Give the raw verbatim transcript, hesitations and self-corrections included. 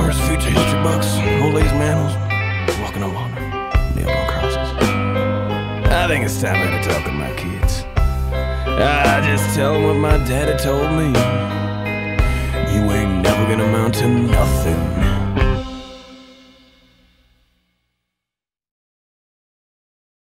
covers, food chase, two bucks, who lays mammals, walking on water, nailed on crosses. I think it's time I had to talk to my kids. I just tell them what my daddy told me. You ain't never gonna amount to nothing.